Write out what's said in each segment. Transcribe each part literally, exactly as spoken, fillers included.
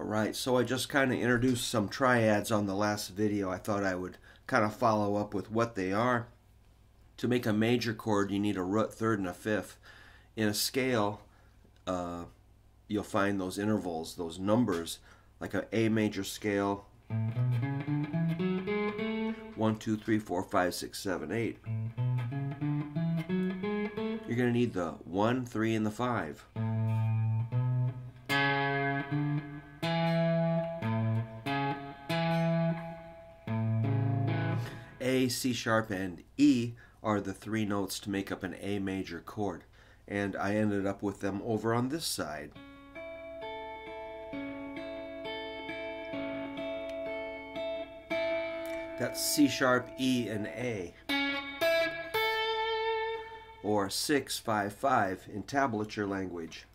All right, so I just kind of introduced some triads on the last video. I thought I would kind of follow up with what they are. To make a major chord, you need a root, third, and a fifth. In a scale, uh, you'll find those intervals, those numbers, like an A major scale, one, two, three, four, five, six, seven, eight. You're going to need the one, three, and the five. A, C sharp, and E are the three notes to make up an A major chord, and I ended up with them over on this side. That's C sharp, E, and A, or six, five, five in tablature language.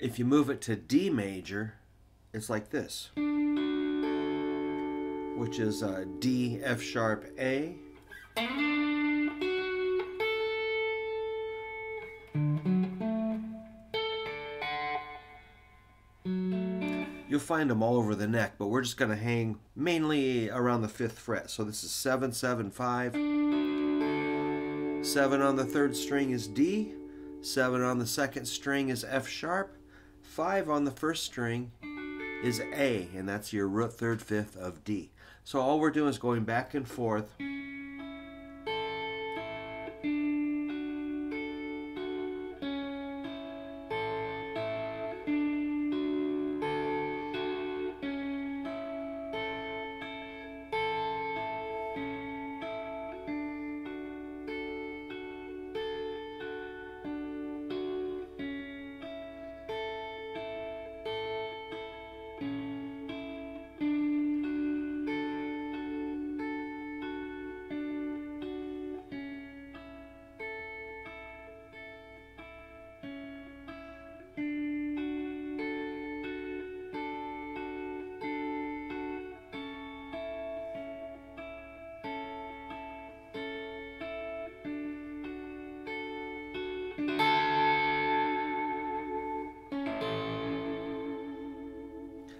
If you move it to D major, it's like this, which is uh, D, F sharp, A, You'll find them all over the neck, but we're just going to hang mainly around the fifth fret. So this is seven, seven, five. Seven on the third string is D. Seven on the second string is F sharp. Five on the first string is A, and that's your root, third, fifth of D. So all we're doing is going back and forth.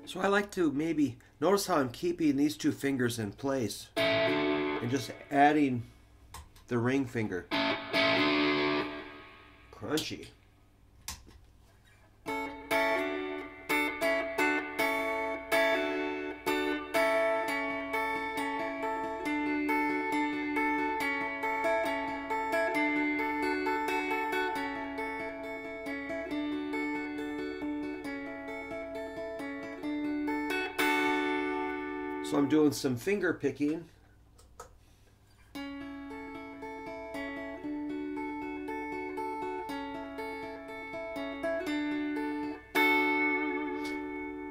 So I like to maybe, notice how I'm keeping these two fingers in place and just adding the ring finger. Crunchy. So I'm doing some finger picking.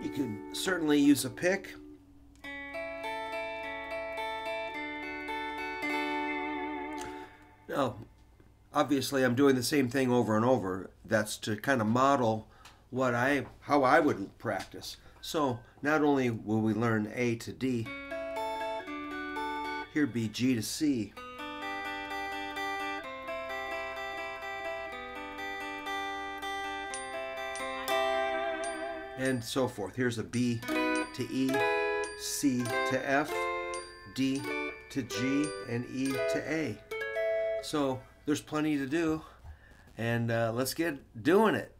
You can certainly use a pick. Now, obviously I'm doing the same thing over and over. That's to kind of model what I, how I would practice. So, not only will we learn A to D, here be G to C, and so forth. Here's a B to E, C to F, D to G, and E to A. So, there's plenty to do, and uh, let's get doing it.